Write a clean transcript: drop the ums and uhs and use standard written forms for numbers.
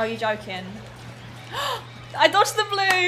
Oh, you're joking. I dodged the blue.